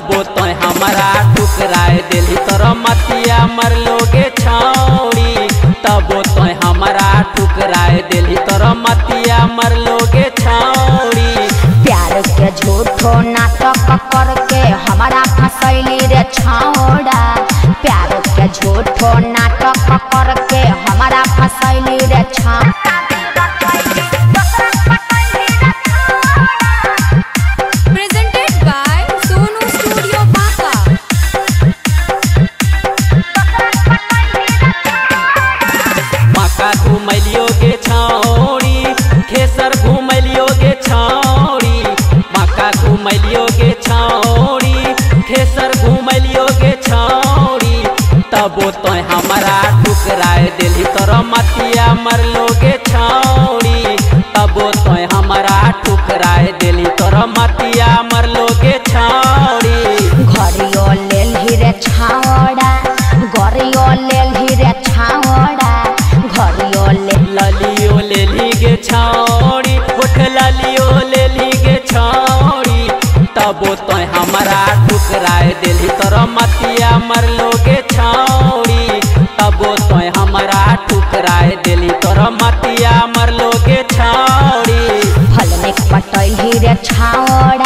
रहबो तो हमारा ठुकराए दिल तोरा मतिया मर लोगे छौड़ी तबो तो हमारा ठुकराए दिल तोरा मतिया मर लोगे छौड़ी। प्यार के झूठो नाटक करके हमारा फसैली रे छौड़ा, प्यार के झूठो नाटक करके हमारा फसैली रे छौड़ा। घुमलियोगे छौड़ी खेसर घुमलियोगे छौड़ी, मक्का घुमलियोगे छौड़ी खेसर घुमलियोगे छौड़ी तबो तो हमारा ठुकराए दिल तोरा मतिया मर लोगे छौड़ी, तबो तो हमारा ठुकराए दिल तोरा मतिया मर लोगे छौड़ी। घरियो लेल ही रे छौड़ा, घरियो लेल ही रे छौड़ा, घरियो ले ललियो ले लीगे छौड़ी, उठ ललियो ले लीगे छौड़ी तबो तो हमारा ठुकराए दिल तोरा मतिया मर लोगे छौड़ी, तबो तो हमारा ठुकराए दिल तोरा मतिया मर लोगे छौड़ी। फल में पटैली रे छौड़ी,